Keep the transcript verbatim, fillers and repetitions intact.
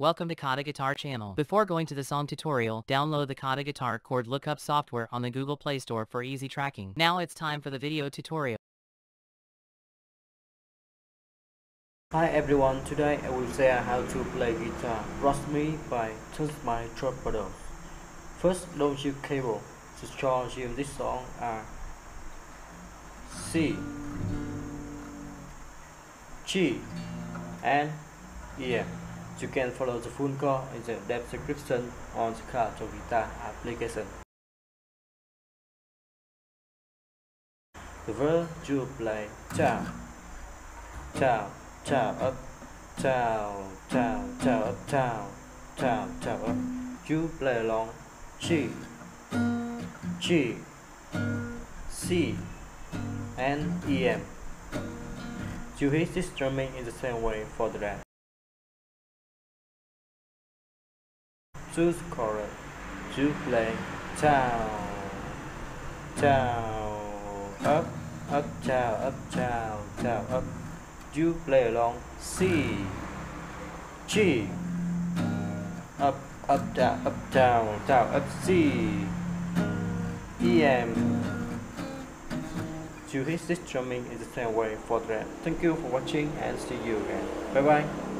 Welcome to KhaTo Guitar Channel. Before going to the song tutorial, download the KhaTo Guitar Chord Lookup software on the Google Play Store for easy tracking. Now it's time for the video tutorial. Hi everyone, today I will share how to play Guitar Brought Me by Turnpike Troubadours. First, launch your cable. The chords in this song are C, G, and E. You can follow the full call in the description on the KhaTo Guitar application. The verse you play chào, chào, chào up, chào, chào, chào up, chào, chào, chào up. You play along G, G, C, and E M. You hit this strumming in the same way for the rest. Choose chorus. You play chào, chào, up, up, chào, up, chào, chào, up. You play along C, G, up, up, down, up, down, down, up, C, E, M. You hit this drumming in the same way for that. Thank you for watching and see you again. Bye bye.